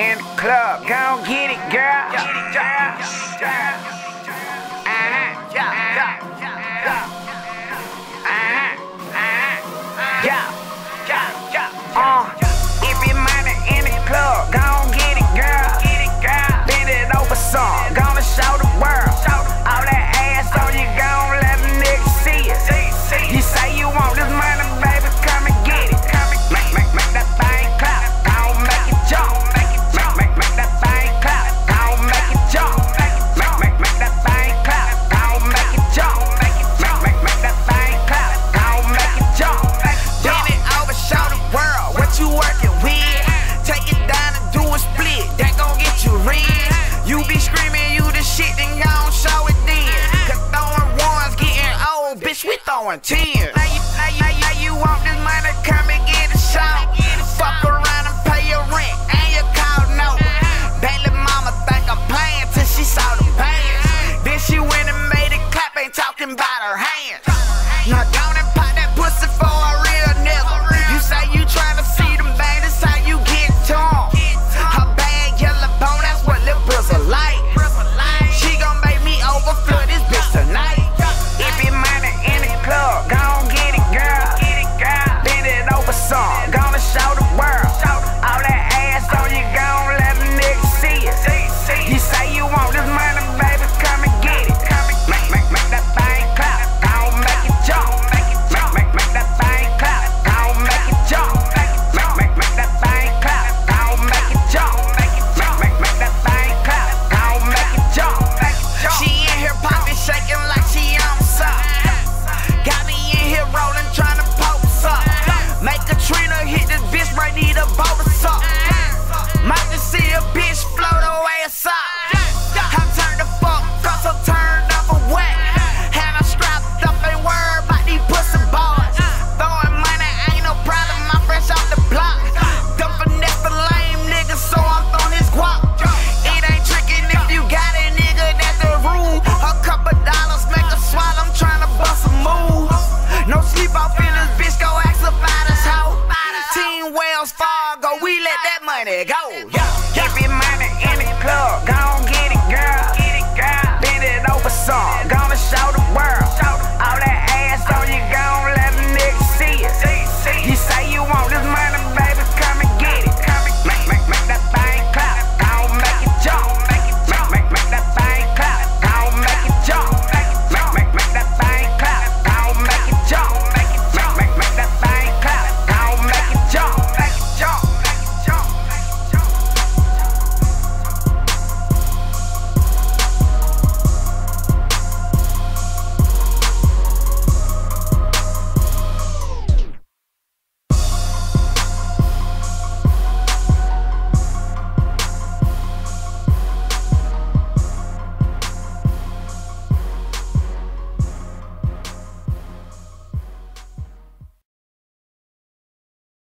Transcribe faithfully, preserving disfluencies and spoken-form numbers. in the club. Go get it, girl. Get it, girl. Uh-huh. Yeah, yeah, yeah. Uh-huh. Uh-huh. Yeah, yeah, yeah. Uh, if your money in the club, go get it, girl. Get it, girl. Bend it over some. Gonna show the world. All that ass on you, gon' let a nigga see it. You say you want this money, baby, come and get it. Make, make, make that thing clap. Gon' make it jump. Make, make, make that thing clap. Gon' make it jump. Make, make, make that thing clap. Gon' make it jump. Make, make, make that thing clap. Gon' make it jump. Bend it over, show the world what you working with. Take it down and do a split. That gon' get you rich. You be screaming, you the shit, then gon' show it then. 'Cause throwing ones getting old, bitch, we throwing tens. You want this money, come and get a show. Fuck around and pay your rent, and your car note. That lil' mama think I'm playing till she saw the pants. Then she went and made it clap, ain't talking about her hands. Now go and pop that pussy for a real nigga. You say you tryna see them bangs, that's how you get to 'em. Her bag yellow bone, that's what lil' brother like. She gon' make me overflow this bitch tonight. If your money in the club, gon' get it, girl. Song. Gonna show the world. All that ass on you, gon' let a nigga see it. You say you want this money, baby, come and get it. Make, make, make that thing clap. Gon' make it jump. Make, make, make that thing clap. Gon' make it jump. Make, make, make that thing clap. Gon' make it jump. Make, make, make that thing clap. Gon' make it jump. She in here poppin', shaking like she on something. Got me in here rollin', tryna poke something. Make a Trina hit this bitch, right, need a bowl of salt. Might just see a bitch float her ass up. I'm turned the fuck, cause I'm turned off a whack. And I'm strapped up, ain't worried about these pussy boys. Throwing money, ain't no problem, I'm fresh off the block. Dumb finesse the lame niggas, so I'm throwing his guap. It ain't tricking if you got it, nigga, that's the rule. A couple dollars make a swallow, I'm tryna bust a move. No sleep off in this bitch, go ask about us, hoe. Team Wells Fargo, we let that money go. Yeah.